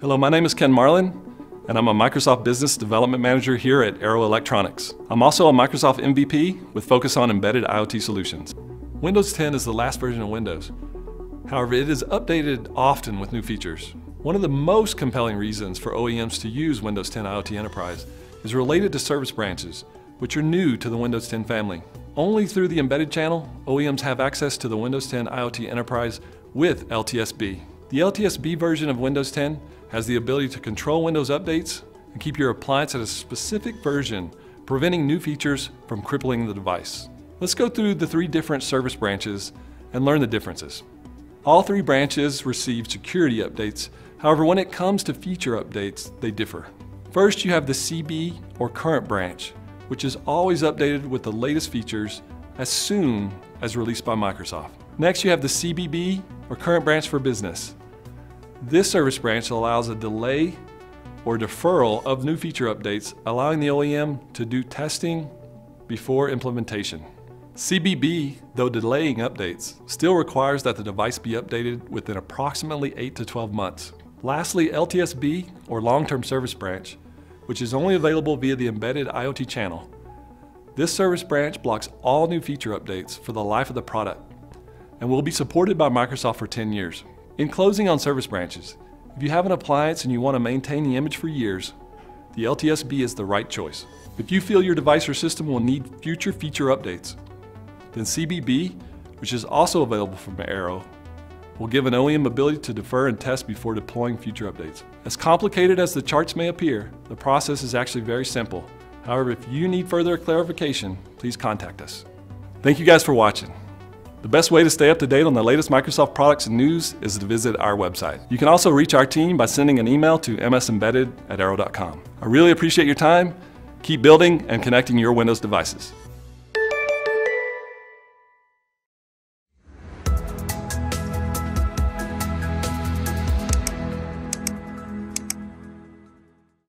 Hello, my name is Ken Marlin, and I'm a Microsoft Business Development Manager here at Arrow Electronics. I'm also a Microsoft MVP with focus on embedded IoT solutions. Windows 10 is the last version of Windows. However, it is updated often with new features. One of the most compelling reasons for OEMs to use Windows 10 IoT Enterprise is related to service branches, which are new to the Windows 10 family. Only through the embedded channel, OEMs have access to the Windows 10 IoT Enterprise with LTSB. The LTSB version of Windows 10 has the ability to control Windows updates and keep your appliance at a specific version, preventing new features from crippling the device. Let's go through the three different service branches and learn the differences. All three branches receive security updates. However, when it comes to feature updates, they differ. First, you have the CB or current branch, which is always updated with the latest features as soon as released by Microsoft. Next, you have the CBB or current branch for business. This service branch allows a delay or deferral of new feature updates, allowing the OEM to do testing before implementation. CBB, though delaying updates, still requires that the device be updated within approximately 8 to 12 months. Lastly, LTSB, or long-term service branch, which is only available via the embedded IoT channel. This service branch blocks all new feature updates for the life of the product and will be supported by Microsoft for 10 years. In closing on service branches, if you have an appliance and you want to maintain the image for years, the LTSB is the right choice. If you feel your device or system will need future feature updates, then CBB, which is also available from Arrow, will give an OEM ability to defer and test before deploying future updates. As complicated as the charts may appear, the process is actually very simple. However, if you need further clarification, please contact us. Thank you guys for watching. The best way to stay up to date on the latest Microsoft products and news is to visit our website. You can also reach our team by sending an email to msembedded@arrow.com. I really appreciate your time. Keep building and connecting your Windows devices.